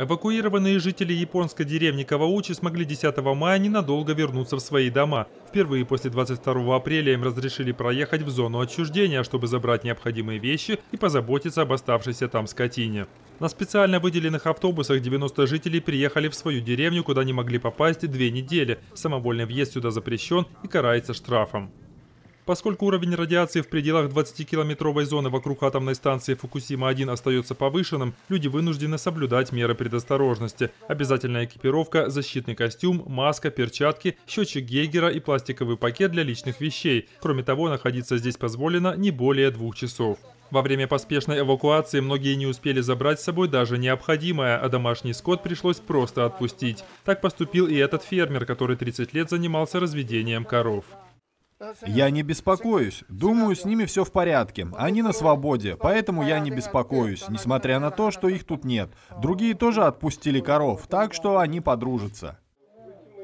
Эвакуированные жители японской деревни Каваучи смогли 10 мая ненадолго вернуться в свои дома. Впервые после 22 апреля им разрешили проехать в зону отчуждения, чтобы забрать необходимые вещи и позаботиться об оставшейся там скотине. На специально выделенных автобусах 90 жителей приехали в свою деревню, куда не могли попасть 2 недели. Самовольный въезд сюда запрещен и карается штрафом. Поскольку уровень радиации в пределах 20-километровой зоны вокруг атомной станции Фукусима-1 остается повышенным, люди вынуждены соблюдать меры предосторожности. Обязательная экипировка, защитный костюм, маска, перчатки, счетчик Гейгера и пластиковый пакет для личных вещей. Кроме того, находиться здесь позволено не более 2 часов. Во время поспешной эвакуации многие не успели забрать с собой даже необходимое, а домашний скот пришлось просто отпустить. Так поступил и этот фермер, который 30 лет занимался разведением коров. Я не беспокоюсь. Думаю, с ними все в порядке. Они на свободе, поэтому я не беспокоюсь, несмотря на то, что их тут нет. Другие тоже отпустили коров, так что они подружатся.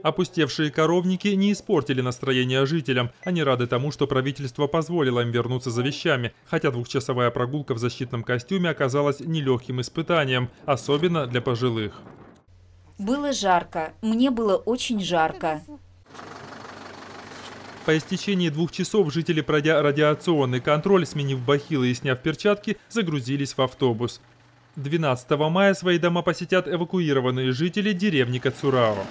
Опустевшие коровники не испортили настроение жителям. Они рады тому, что правительство позволило им вернуться за вещами, хотя 2-часовая прогулка в защитном костюме оказалась нелегким испытанием, особенно для пожилых. Было жарко. Мне было очень жарко. По истечении 2 часов жители, пройдя радиационный контроль, сменив бахилы и сняв перчатки, загрузились в автобус. 12 мая свои дома посетят эвакуированные жители деревни Кацурао.